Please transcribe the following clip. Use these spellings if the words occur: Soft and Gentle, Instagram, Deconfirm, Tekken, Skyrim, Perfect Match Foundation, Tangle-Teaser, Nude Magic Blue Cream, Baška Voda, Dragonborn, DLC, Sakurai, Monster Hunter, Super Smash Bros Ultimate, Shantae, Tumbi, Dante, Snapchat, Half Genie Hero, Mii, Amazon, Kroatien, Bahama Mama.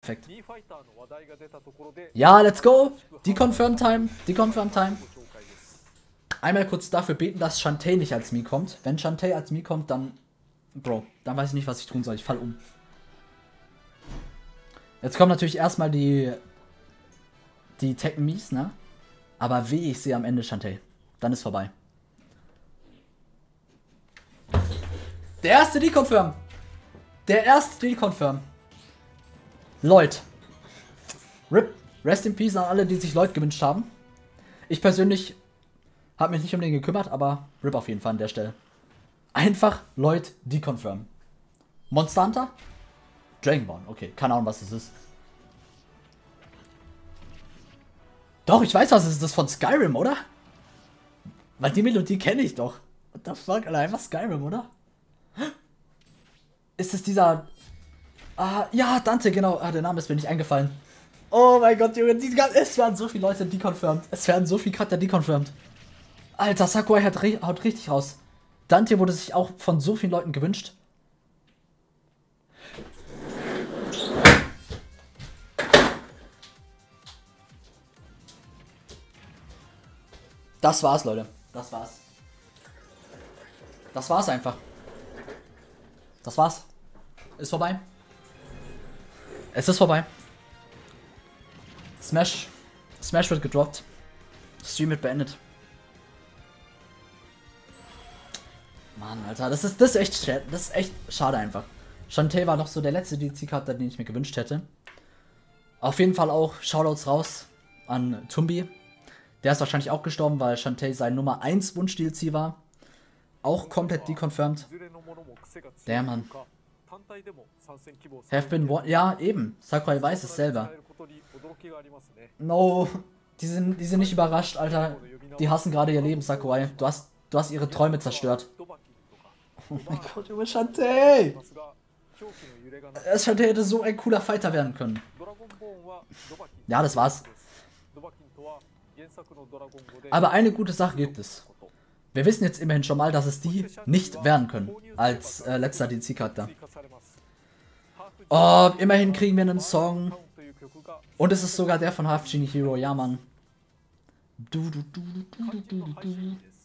Perfekt. Ja, let's go. Die Confirm Time. Einmal kurz dafür beten, dass Shantae nicht als Mii kommt. Wenn Shantae als Mii kommt, dann... Bro, dann weiß ich nicht, was ich tun soll. Ich fall um. Jetzt kommen natürlich erstmal die Tekken-Mies, ne? Aber weh, ich sehe am Ende Shantae. Dann ist vorbei. Der erste Deconfirm! Der erste Deconfirm! Lloyd. RIP. Rest in Peace an alle, die sich Lloyd gewünscht haben. Ich persönlich habe mich nicht um den gekümmert, aber RIP auf jeden Fall an der Stelle. Einfach Lloyd deconfirm. Monster Hunter? Dragonborn. Okay, keine Ahnung, was das ist. Doch, ich weiß, was es ist. Das von Skyrim, oder? Weil die Melodie kenne ich doch. What the fuck? Alter, einfach Skyrim, oder? Ist es dieser... Ah, ja, Dante, genau. Ah, der Name ist mir nicht eingefallen. Oh mein Gott, Junge. Es werden so viele Leute deconfirmed. Es werden so viele Charakter deconfirmed. Alter, Sakurai haut richtig raus. Dante wurde sich auch von so vielen Leuten gewünscht. Das war's, Leute. Das war's. Das war's einfach. Das war's. Ist vorbei. Es ist vorbei. Smash wird gedroppt. Stream wird beendet. Mann, Alter, das ist echt schade einfach. Shantae war noch so der letzte DLC-Charakter, den ich mir gewünscht hätte. Auf jeden Fall auch Shoutouts raus an Tumbi. Der ist wahrscheinlich auch gestorben, weil Shantae sein Nummer 1 Wunsch-DLC war. Auch komplett deconfirmed. Der Mann. Have been one. Ja, eben. Sakurai weiß es selber. No. Die sind nicht überrascht, Alter. Die hassen gerade ihr Leben, Sakurai. Du hast ihre Träume zerstört. Oh mein Gott, Junge, Shantae! Shantae hätte so ein cooler Fighter werden können. Ja, das war's. Aber eine gute Sache gibt es. Wir wissen jetzt immerhin schon mal, dass es die nicht werden können. Als letzter DC-Charakter. Oh, immerhin kriegen wir einen Song. Und es ist sogar der von Half Genie Hero. Ja, Mann. Du.